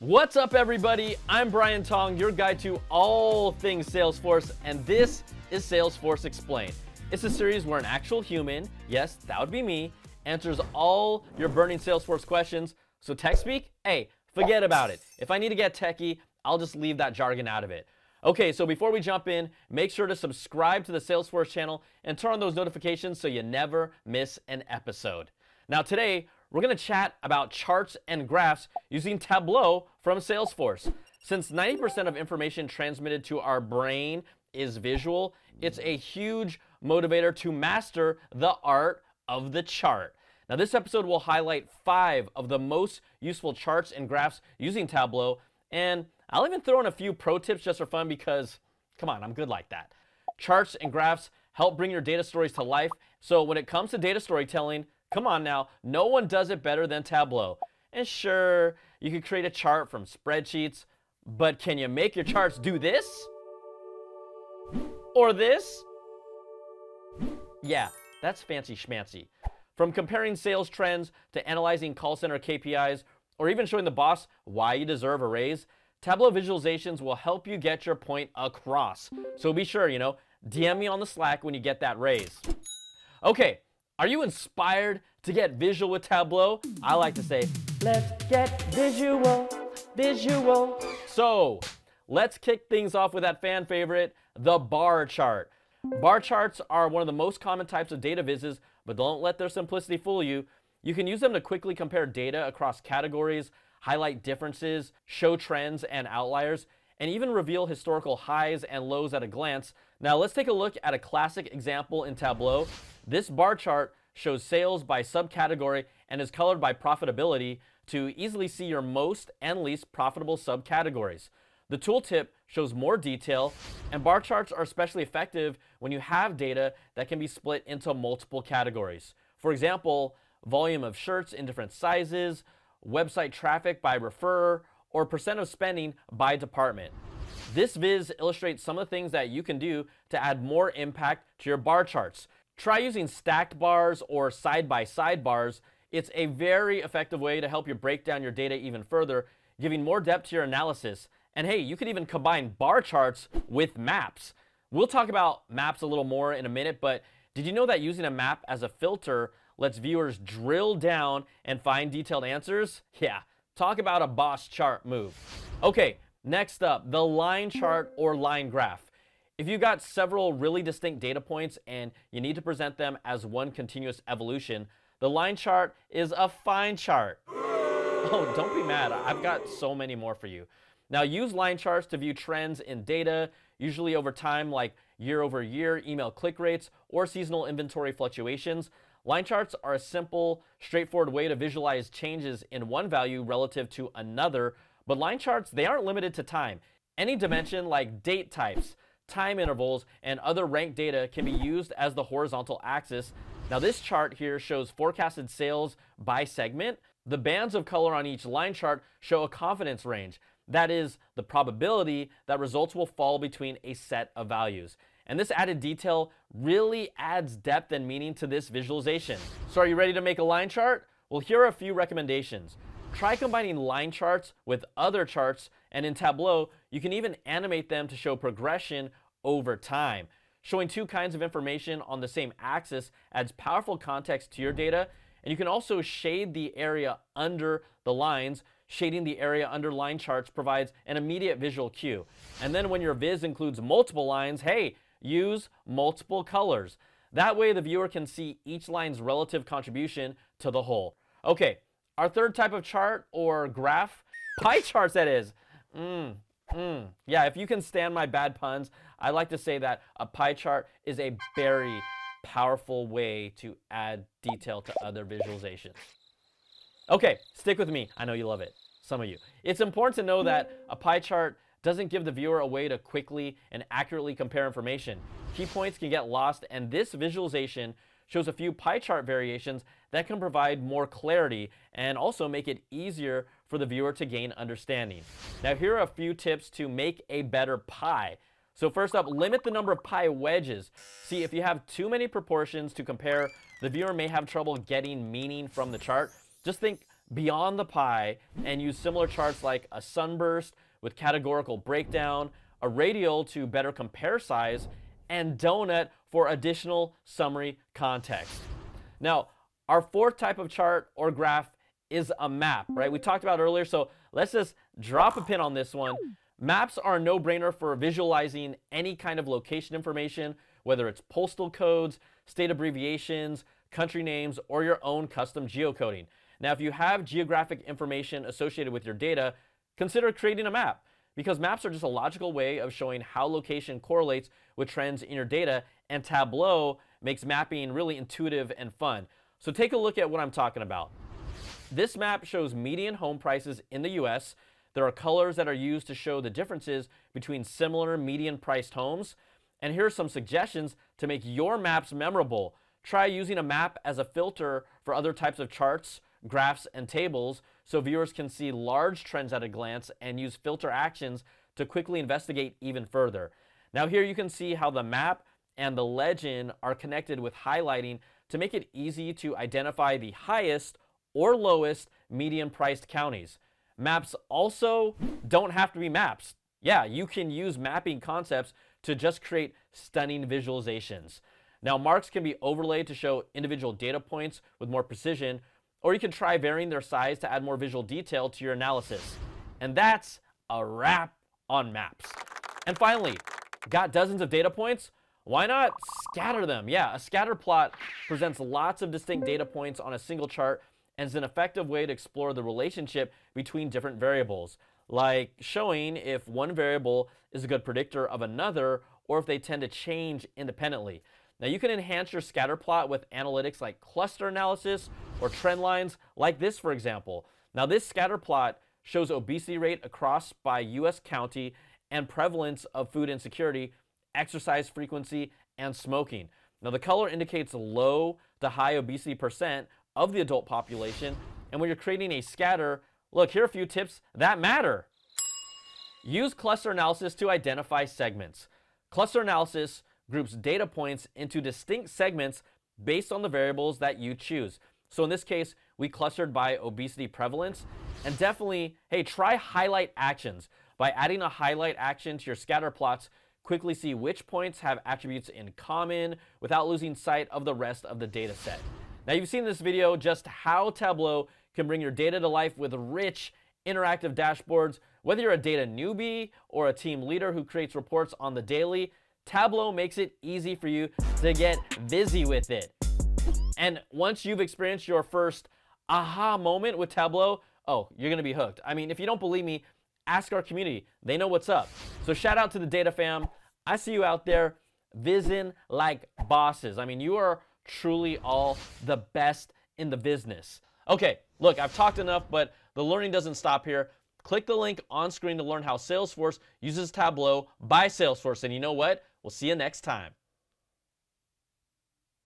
What's up, everybody? I'm Brian Tong, your guide to all things Salesforce, and this is Salesforce Explained. It's a series where an actual human, yes, that would be me, answers all your burning Salesforce questions. So tech speak? Hey, forget about it. If I need to get techie, I'll just leave that jargon out of it. Okay, so before we jump in, make sure to subscribe to the Salesforce channel and turn on those notifications so you never miss an episode. Now today, we're going to chat about charts and graphs using Tableau from Salesforce. Since 90% of information transmitted to our brain is visual, it's a huge motivator to master the art of the chart. Now, this episode will highlight 5 of the most useful charts and graphs using Tableau, and I'll even throw in a few pro tips just for fun because, come on, I'm good like that. Charts and graphs help bring your data stories to life, so when it comes to data storytelling, come on now, no one does it better than Tableau. And sure, you can create a chart from spreadsheets, but can you make your charts do this? Or this? Yeah, that's fancy schmancy. From comparing sales trends to analyzing call center KPIs, or even showing the boss why you deserve a raise, Tableau visualizations will help you get your point across. So be sure, DM me on the Slack when you get that raise. Okay. Are you inspired to get visual with Tableau? I like to say, let's get visual. So let's kick things off with that fan favorite, the bar chart. Bar charts are one of the most common types of data visuals, but don't let their simplicity fool you. You can use them to quickly compare data across categories, highlight differences, show trends and outliers, and even reveal historical highs and lows at a glance. Now let's take a look at a classic example in Tableau. This bar chart shows sales by subcategory and is colored by profitability to easily see your most and least profitable subcategories. The tooltip shows more detail, and bar charts are especially effective when you have data that can be split into multiple categories. For example, volume of shirts in different sizes, website traffic by referrer, or percent of spending by department. This viz illustrates some of the things that you can do to add more impact to your bar charts. Try using stacked bars or side-by-side bars. It's a very effective way to help you break down your data even further, giving more depth to your analysis. And hey, you could even combine bar charts with maps. We'll talk about maps a little more in a minute, but did you know that using a map as a filter lets viewers drill down and find detailed answers? Yeah, talk about a boss chart move. Okay, next up, the line chart or line graph. If you've got several really distinct data points and you need to present them as one continuous evolution, the line chart is a fine chart. Oh, don't be mad. I've got so many more for you. Now, use line charts to view trends in data, usually over time, like year over year, email click rates, or seasonal inventory fluctuations. Line charts are a simple, straightforward way to visualize changes in one value relative to another, but line charts, they aren't limited to time. Any dimension, like date types, time intervals, and other ranked data can be used as the horizontal axis. Now this chart here shows forecasted sales by segment. The bands of color on each line chart show a confidence range. That is, the probability that results will fall between a set of values. And this added detail really adds depth and meaning to this visualization. So are you ready to make a line chart? Well, here are a few recommendations. Try combining line charts with other charts, and in Tableau, you can even animate them to show progression over time. Showing two kinds of information on the same axis adds powerful context to your data, and you can also shade the area under the lines. Shading the area under line charts provides an immediate visual cue. And then when your viz includes multiple lines, hey, use multiple colors. That way the viewer can see each line's relative contribution to the whole. Okay. Our third type of chart or graph, pie charts that is. Yeah, if you can stand my bad puns, I like to say that a pie chart is a very powerful way to add detail to other visualizations. Okay, stick with me. I know you love it, some of you. It's important to know that a pie chart doesn't give the viewer a way to quickly and accurately compare information. Key points can get lost, and this visualization shows a few pie chart variations that can provide more clarity and also make it easier for the viewer to gain understanding. Now here are a few tips to make a better pie. So first up, limit the number of pie wedges. See, if you have too many proportions to compare, the viewer may have trouble getting meaning from the chart. Just think beyond the pie and use similar charts like a sunburst with categorical breakdown, a radial to better compare size, and donut for additional summary context. Now, our fourth type of chart or graph is a map, right? We talked about earlier, so let's just drop a pin on this one. Maps are a no-brainer for visualizing any kind of location information, whether it's postal codes, state abbreviations, country names, or your own custom geocoding. Now, if you have geographic information associated with your data, consider creating a map, because maps are just a logical way of showing how location correlates with trends in your data, and Tableau makes mapping really intuitive and fun. So take a look at what I'm talking about. This map shows median home prices in the US. There are colors that are used to show the differences between similar median priced homes. And here are some suggestions to make your maps memorable. Try using a map as a filter for other types of charts, graphs, and tables, so viewers can see large trends at a glance and use filter actions to quickly investigate even further. Now here you can see how the map and the legend are connected with highlighting to make it easy to identify the highest or lowest median priced counties. Maps also don't have to be maps. Yeah, you can use mapping concepts to just create stunning visualizations. Now, marks can be overlaid to show individual data points with more precision, or you can try varying their size to add more visual detail to your analysis. And that's a wrap on maps. And finally, got dozens of data points? Why not scatter them? Yeah, a scatter plot presents lots of distinct data points on a single chart and is an effective way to explore the relationship between different variables, like showing if one variable is a good predictor of another or if they tend to change independently. Now, you can enhance your scatter plot with analytics like cluster analysis or trend lines like this, for example. Now, this scatter plot shows obesity rate across by US county and prevalence of food insecurity, exercise frequency, and smoking. Now, the color indicates low to high obesity percent of the adult population, and when you're creating a scatter, look, here are a few tips that matter. Use cluster analysis to identify segments. Cluster analysis groups data points into distinct segments based on the variables that you choose. So in this case, we clustered by obesity prevalence, and definitely, hey, try highlight actions. By adding a highlight action to your scatter plots, quickly see which points have attributes in common without losing sight of the rest of the data set. Now, you've seen in this video just how Tableau can bring your data to life with rich, interactive dashboards. Whether you're a data newbie or a team leader who creates reports on the daily, Tableau makes it easy for you to get busy with it. And once you've experienced your first aha moment with Tableau, oh, you're gonna be hooked. I mean, if you don't believe me, ask our community. They know what's up. So shout out to the data fam. I see you out there visiting like bosses. I mean, you are truly all the best in the business. Okay, look, I've talked enough, but the learning doesn't stop here. Click the link on screen to learn how Salesforce uses Tableau by Salesforce. And you know what? We'll see you next time.